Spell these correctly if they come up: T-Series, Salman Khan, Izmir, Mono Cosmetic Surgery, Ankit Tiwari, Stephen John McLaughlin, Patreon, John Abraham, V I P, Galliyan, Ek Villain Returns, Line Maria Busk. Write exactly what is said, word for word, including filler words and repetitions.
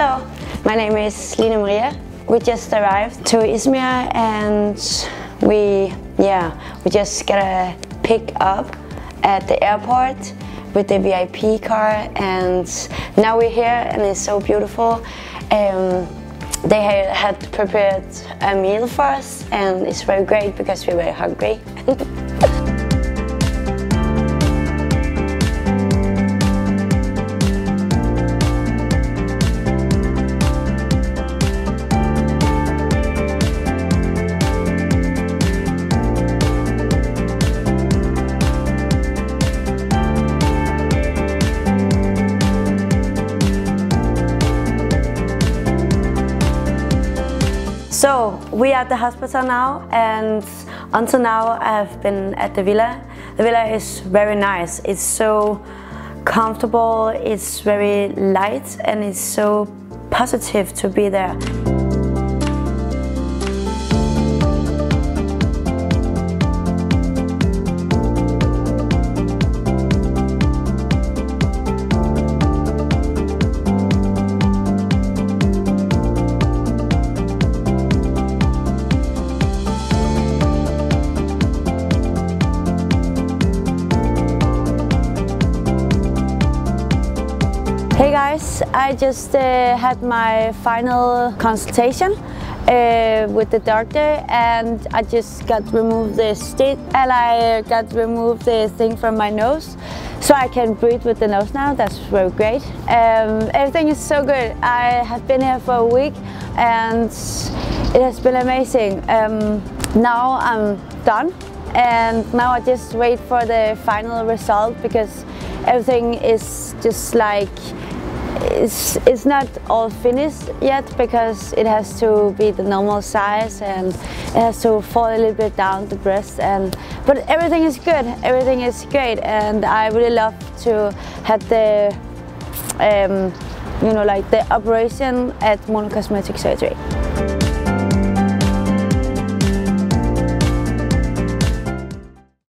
Hello, my name is Line Maria. We just arrived to Izmir and we, yeah, we just got a pick up at the airport with the V I P car, and now we're here and it's so beautiful. Um, They had prepared a meal for us and it's very great because we were hungry. So, we are at the hospital now, and until now I've been at the villa. The villa is very nice, it's so comfortable, it's very light, and it's so positive to be there. Hey guys, I just uh, had my final consultation uh, with the doctor, and I just got removed the stitch and I got removed the thing from my nose, so I can breathe with the nose now. That's very great. Um, everything is so good. I have been here for a week and it has been amazing. Um, now I'm done, and now I just wait for the final result, because everything is just like It's, it's not all finished yet, because it has to be the normal size and it has to fall a little bit down the breast, and but everything is good, everything is great, and I really love to have the um, you know, like the operation at Mono Cosmetic Surgery.